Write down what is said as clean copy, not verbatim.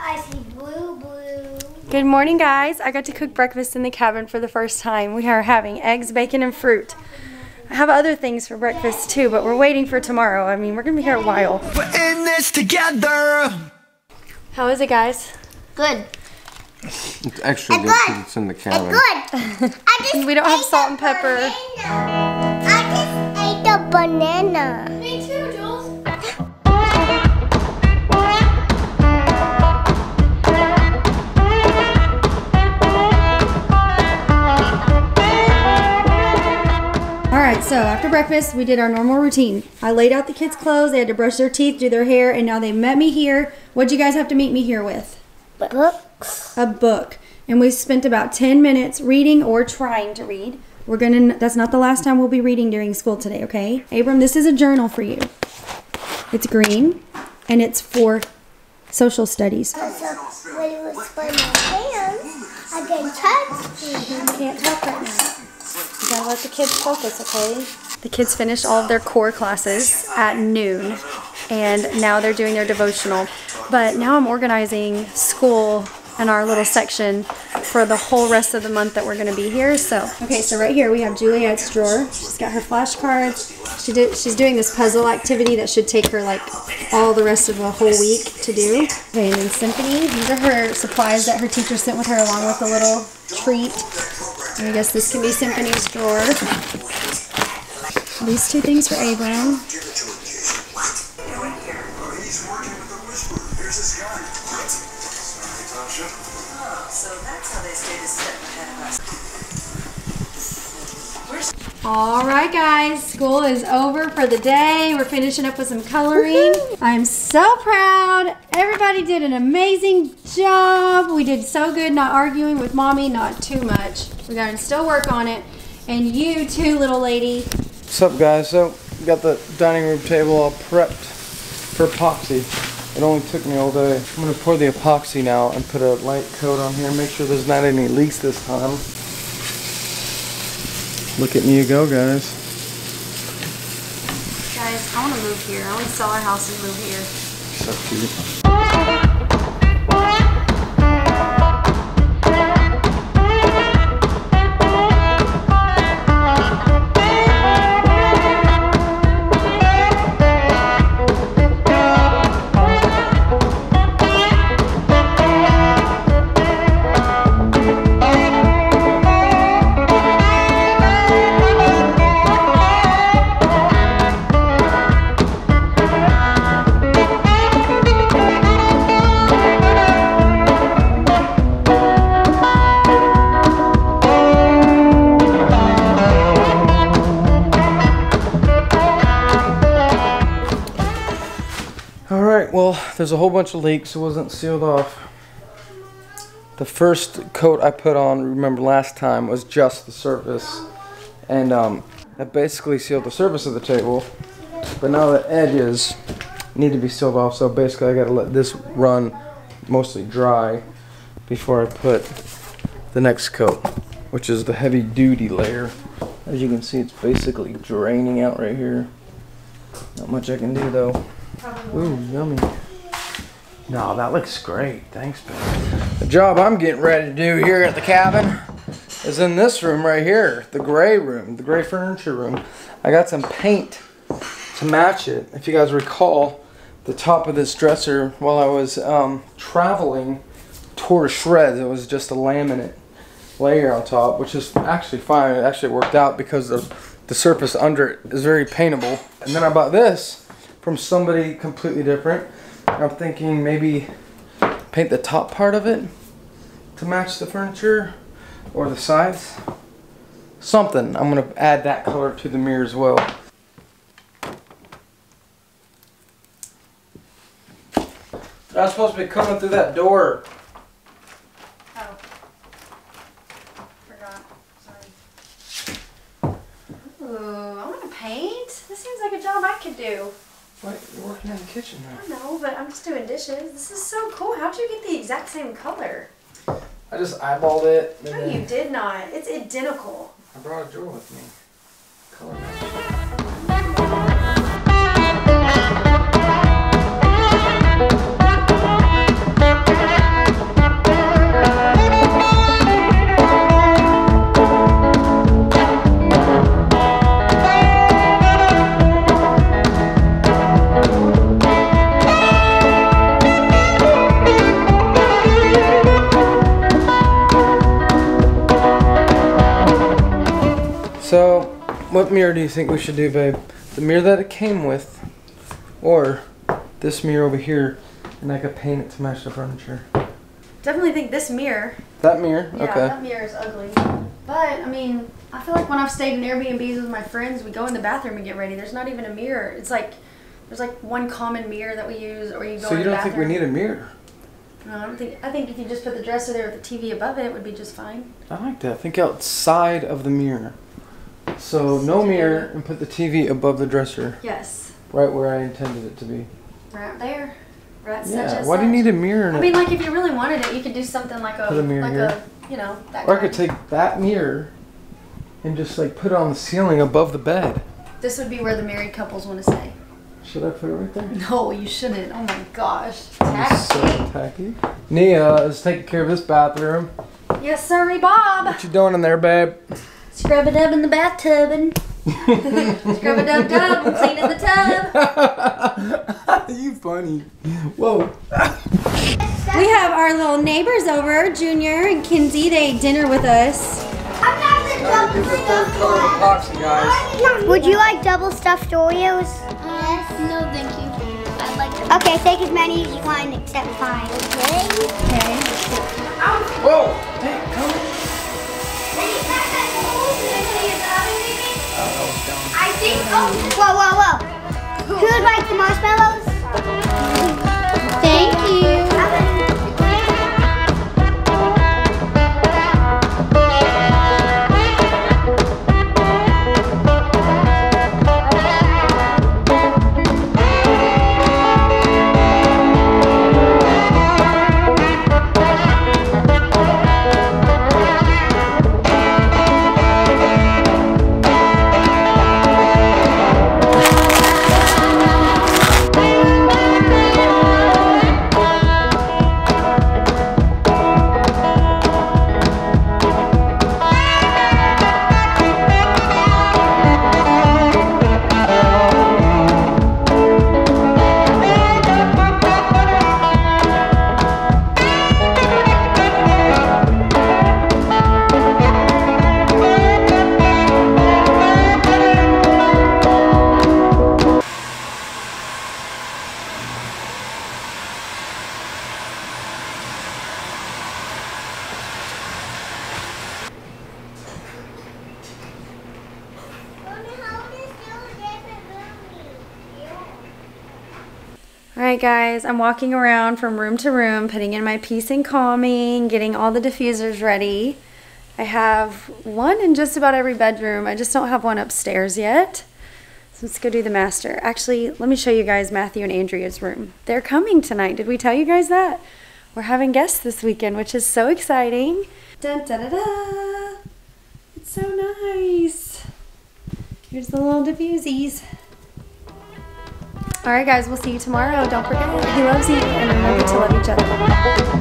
I see blue, blue. Good morning, guys. I got to cook breakfast in the cabin for the first time. We are having eggs, bacon, and fruit. I have other things for breakfast too, but we're waiting for tomorrow. I mean, we're gonna be here a while. We're in this together. How is it, guys? Good. It's extra good because it's in the cabin. It's good. We don't have salt and pepper. I just ate a banana. Me too, Jules. Alright, so after breakfast, we did our normal routine. I laid out the kids' clothes, they had to brush their teeth, do their hair, and now they met me here. What'd you guys have to meet me here with? Books. A book. And we spent about 10 minutes reading or trying to read. That's not the last time we'll be reading during school today, okay? Abram, this is a journal for you. It's green, and it's for social studies. So, when it was by my hands, I can't touch. I can't talk right now. You gotta let the kids focus, okay? The kids finished all of their core classes at noon, and now they're doing their devotional. But now I'm organizing school and our little section for the whole rest of the month that we're gonna be here, so. Okay, so right here we have Juliet's drawer. She's got her flashcards. She's doing this puzzle activity that should take her like all the rest of the whole week to do. Okay, and then Symphony, these are her supplies that her teacher sent with her along with a little treat. I guess this can be Symphony's drawer. These two things for Abram. Alright guys, school is over for the day. We're finishing up with some coloring. I'm so proud. Everybody did an amazing job. We did so good, not arguing with mommy, not too much. We gotta still work on it. And you too, little lady. What's up, guys? So, we got the dining room table all prepped for epoxy. It only took me all day. I'm gonna pour the epoxy now and put a light coat on here, make sure there's not any leaks this time. Look at Nia go, guys. Guys, I wanna move here. I wanna sell our house and move here. So cute. Well, there's a whole bunch of leaks. It wasn't sealed off. The first coat I put on, remember last time, was just the surface. And that basically sealed the surface of the table. But now the edges need to be sealed off. So basically I gotta let this run mostly dry before I put the next coat, which is the heavy duty layer. As you can see, it's basically draining out right here. Not much I can do though. Ooh, yummy. No, that looks great. Thanks, babe. The job I'm getting ready to do here at the cabin is in this room right here, the gray room, the gray furniture room. I got some paint to match it. If you guys recall, the top of this dresser while I was traveling tore to shreds. It was just a laminate layer on top, which is actually fine. It actually worked out because the surface under it is very paintable. And then I bought this from somebody completely different. I'm thinking maybe paint the top part of it to match the furniture or the sides. Something. I'm gonna add that color to the mirror as well. I'm supposed to be coming through that door. Oh. Forgot. Sorry. Ooh, I wanna paint. This seems like a job I could do. What? You're working in the kitchen now. I know, but I'm just doing dishes. This is so cool. How'd you get the exact same color? I just eyeballed it. No, you did not. It's identical. I brought a drawer with me. Color match. What mirror do you think we should do, babe? The mirror that it came with, or this mirror over here, and I could paint it to match the furniture? Definitely think this mirror. That mirror? Yeah, okay. That mirror is ugly. But, I mean, I feel like when I've stayed in Airbnbs with my friends, we go in the bathroom and get ready. There's not even a mirror. It's like, there's like one common mirror that we use, or you go in the bathroom. So you don't think we need a mirror? No, I don't think. I think if you just put the dresser there with the TV above it, it would be just fine. I like that. Think outside of the mirror. So no mirror, and put the TV above the dresser. Yes. Right where I intended it to be. Right there. Right. Yeah. Why do you need a mirror? I mean, like if you really wanted it, you could do something like a, you know, that. Or I could take that mirror, and just like put it on the ceiling above the bed. This would be where the married couples want to stay. Should I put it right there? No, you shouldn't. Oh my gosh. Tacky. So tacky. Nia is taking care of this bathroom. Yes, sirree, Bob. What you doing in there, babe? Scrub a dub in the bathtub and scrub a dub and clean in the tub. You funny. Whoa. We have our little neighbors over, Junior and Kinsey. They ate dinner with us. I'm not the double-stuffed guys. Would you like double-stuffed Oreos? No, thank you. I'd like to. Okay, take as many as you want except mine. Okay. Okay. Whoa! Hey, come on. I think. Oh. Whoa, whoa, whoa! Who would like the marshmallows? Thank you. Alright guys, I'm walking around from room to room, putting in my peace and calming, getting all the diffusers ready. I have one in just about every bedroom. I just don't have one upstairs yet. So let's go do the master. Actually, let me show you guys Matthew and Andrea's room. They're coming tonight. Did we tell you guys that? We're having guests this weekend, which is so exciting. Dun, da, da, da. It's so nice. Here's the little diffusies. All right, guys, we'll see you tomorrow. Don't forget, he loves you, and remember to love each other.